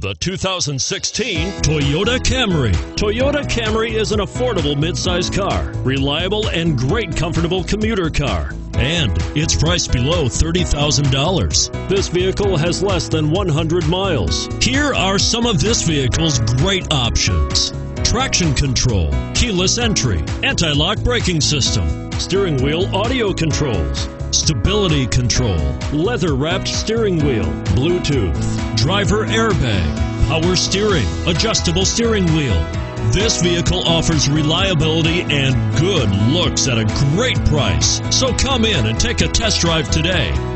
The 2016 Toyota Camry. Toyota Camry is an affordable mid-size car, reliable and great comfortable commuter car, and it's priced below $30,000. This vehicle has less than 100 miles. Here are some of this vehicle's great options: traction control, keyless entry, anti-lock braking system, steering wheel audio controls, stability control, leather-wrapped steering wheel, Bluetooth, driver airbag, power steering, adjustable steering wheel. This vehicle offers reliability and good looks at a great price. So come in and take a test drive today.